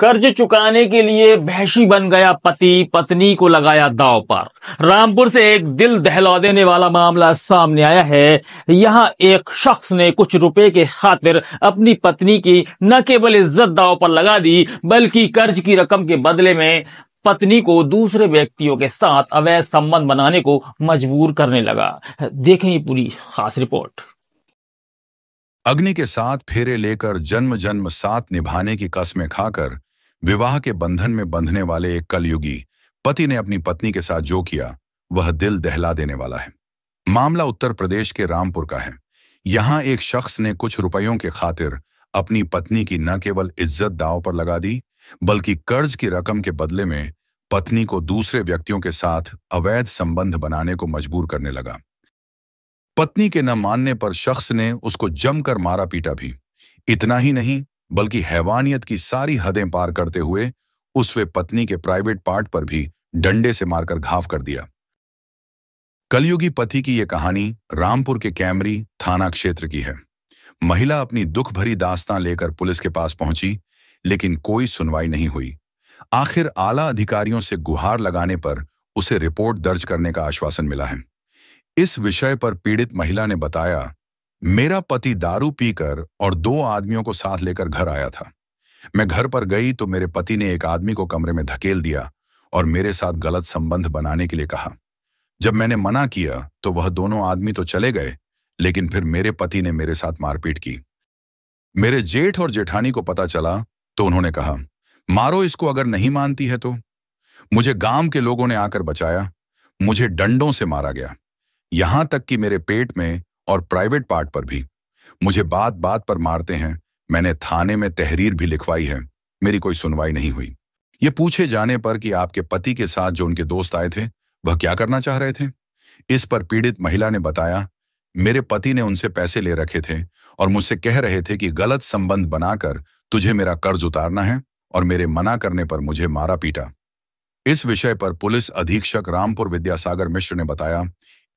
कर्ज चुकाने के लिए भैंसी बन गया पति, पत्नी को लगाया दांव पर। रामपुर से एक दिल दहला देने वाला मामला सामने आया है। यहाँ एक शख्स ने कुछ रुपए के खातिर अपनी पत्नी की न केवल इज्जत दांव पर लगा दी, बल्कि कर्ज की रकम के बदले में पत्नी को दूसरे व्यक्तियों के साथ अवैध संबंध बनाने को मजबूर करने लगा। देखें ये पूरी खास रिपोर्ट। अग्नि के साथ फेरे लेकर जन्म जन्म साथ निभाने की कसमें खाकर विवाह के बंधन में बंधने वाले एक कलयुगी पति ने अपनी पत्नी के साथ जो किया वह दिल दहला देने वाला है। मामला उत्तर प्रदेश के रामपुर का है। यहाँ एक शख्स ने कुछ रुपयों के खातिर अपनी पत्नी की न केवल इज्जत दांव पर लगा दी, बल्कि कर्ज की रकम के बदले में पत्नी को दूसरे व्यक्तियों के साथ अवैध संबंध बनाने को मजबूर करने लगा। पत्नी के न मानने पर शख्स ने उसको जमकर मारा पीटा भी। इतना ही नहीं, बल्कि हैवानियत की सारी हदें पार करते हुए उसने पत्नी के प्राइवेट पार्ट पर भी डंडे से मारकर घाव कर दिया। कलयुगी पति की यह कहानी रामपुर के कैमरी थाना क्षेत्र की है। महिला अपनी दुख भरी दास्तान लेकर पुलिस के पास पहुंची, लेकिन कोई सुनवाई नहीं हुई। आखिर आला अधिकारियों से गुहार लगाने पर उसे रिपोर्ट दर्ज करने का आश्वासन मिला है। इस विषय पर पीड़ित महिला ने बताया, मेरा पति दारू पीकर और 2 आदमियों को साथ लेकर घर आया था। मैं घर पर गई तो मेरे पति ने एक आदमी को कमरे में धकेल दिया और मेरे साथ गलत संबंध बनाने के लिए कहा। जब मैंने मना किया तो वह दोनों आदमी तो चले गए, लेकिन फिर मेरे पति ने मेरे साथ मारपीट की। मेरे जेठ और जेठानी को पता चला तो उन्होंने कहा, मारो इसको अगर नहीं मानती है तो। मुझे गांव के लोगों ने आकर बचाया। मुझे डंडों से मारा गया, यहां तक कि मेरे पेट में और प्राइवेट पार्ट पर भी। मुझे बात बात पर मारते हैं। मैंने थाने में तहरीर भी लिखवाई है, मेरी कोई सुनवाई नहीं हुई। ये पूछे जाने पर कि आपके पति के साथ जो उनके दोस्त आए थे वह क्या करना चाह रहे थे, इस पर पीड़ित महिला ने बताया, मेरे पति ने उनसे पैसे ले रखे थे और मुझसे कह रहे थे कि गलत संबंध बनाकर तुझे मेरा कर्ज उतारना है, और मेरे मना करने पर मुझे मारा पीटा। इस विषय पर पुलिस अधीक्षक रामपुर विद्यासागर मिश्र ने बताया,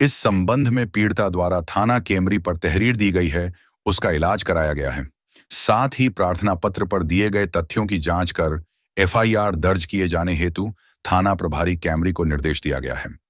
इस संबंध में पीड़िता द्वारा थाना कैमरी पर तहरीर दी गई है, उसका इलाज कराया गया है। साथ ही प्रार्थना पत्र पर दिए गए तथ्यों की जांच कर एफआईआर दर्ज किए जाने हेतु थाना प्रभारी कैमरी को निर्देश दिया गया है।